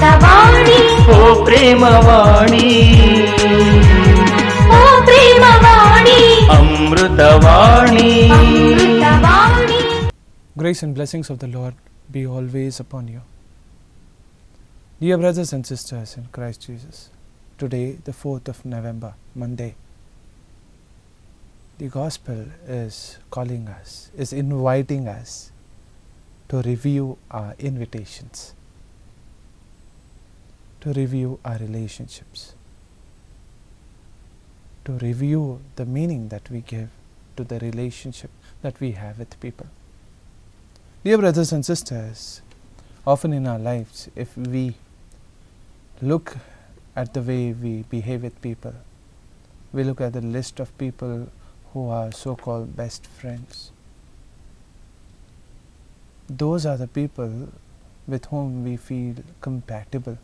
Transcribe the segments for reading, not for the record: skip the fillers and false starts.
ಸಂತವಾಣಿ O ಪ್ರೇಮವಾಣಿ O ಪ್ರೇಮವಾಣಿ ಅಮೃತವಾಣಿ ಅಮೃತವಾಣಿ. Grace and blessings of the Lord be always upon you. Dear brothers and sisters in Christ Jesus, today the 4th of November, Monday, the gospel is calling us, is inviting us to review our invitations, to review our relationships, to review the meaning that we give to the relationship that we have with people. Dear brothers and sisters, often in our lives, if we look at the way we behave with people, we look at the list of people who are so-called best friends. Those are the people with whom we feel compatible.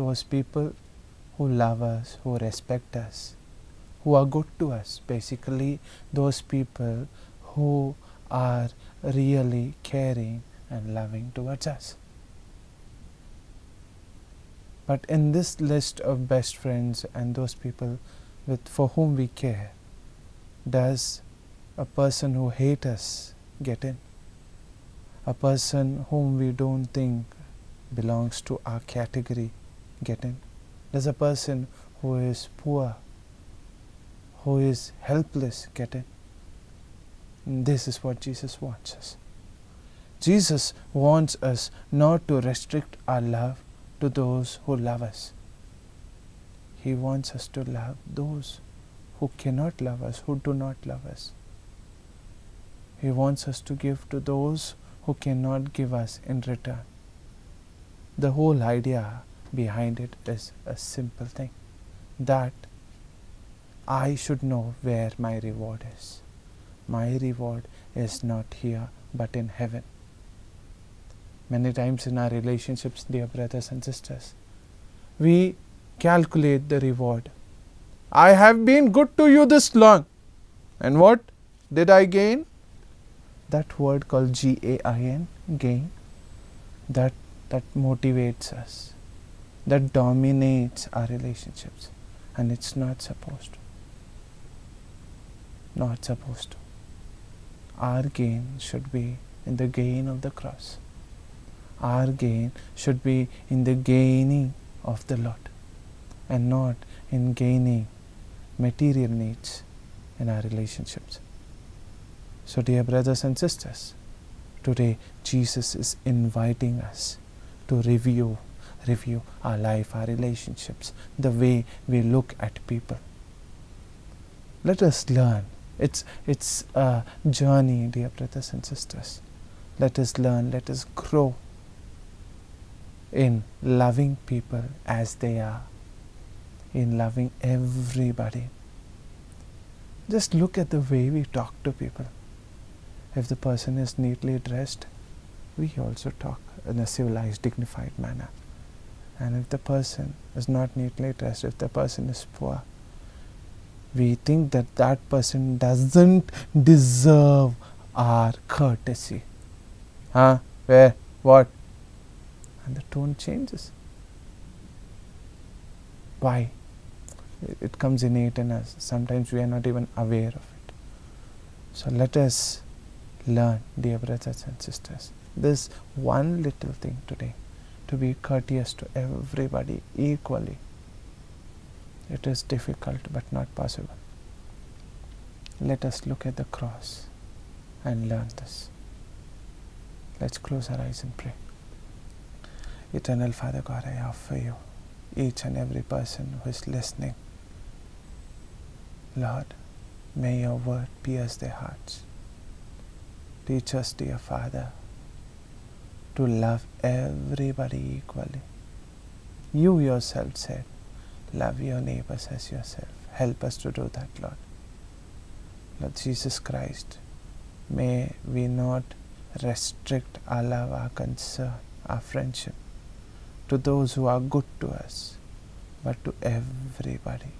Those people who love us, who respect us, who are good to us. Basically, those people who are really caring and loving towards us. But in this list of best friends and those people for whom we care, does a person who hates us get in? A person whom we don't think belongs to our category get in? Does a person who is poor, who is helpless get in? And this is what Jesus wants us. Jesus wants us not to restrict our love to those who love us. He wants us to love those who cannot love us, who do not love us. He wants us to give to those who cannot give us in return. The whole idea behind it is a simple thing, that I should know where my reward is. My reward is not here but in heaven. Many times in our relationships, dear brothers and sisters, we calculate the reward. I have been good to you this long, and what did I gain? That word called G-A-I-N, gain, that motivates us, that dominates our relationships, and it's not supposed to. Not supposed to. Our gain should be in the gain of the cross. Our gain should be in the gaining of the Lord, and not in gaining material needs in our relationships. So dear brothers and sisters, today Jesus is inviting us to review our life, our relationships, the way we look at people. Let us learn. It's a journey, dear brothers and sisters. Let us learn, let us grow in loving people as they are, in loving everybody. Just look at the way we talk to people. If the person is neatly dressed, we also talk in a civilized, dignified manner. And if the person is not neatly dressed, if the person is poor, we think that that person doesn't deserve our courtesy. Huh? Where? What? And the tone changes. Why? It comes innate in us. Sometimes we are not even aware of it. So let us learn, dear brothers and sisters, this one little thing today, to be courteous to everybody equally. It is difficult but not possible. Let us look at the cross and learn this. Let's close our eyes and pray. Eternal Father God, I offer you each and every person who is listening. Lord, may your word pierce their hearts. Teach us, dear Father, to love everybody equally. You yourself said, love your neighbors as yourself. Help us to do that, Lord. Lord Jesus Christ, may we not restrict our love, our concern, our friendship to those who are good to us, but to everybody.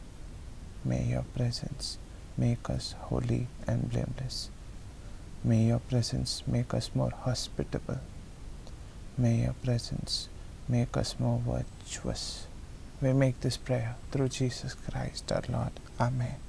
May your presence make us holy and blameless. May your presence make us more hospitable. May your presence make us more virtuous. We make this prayer through Jesus Christ our Lord. Amen.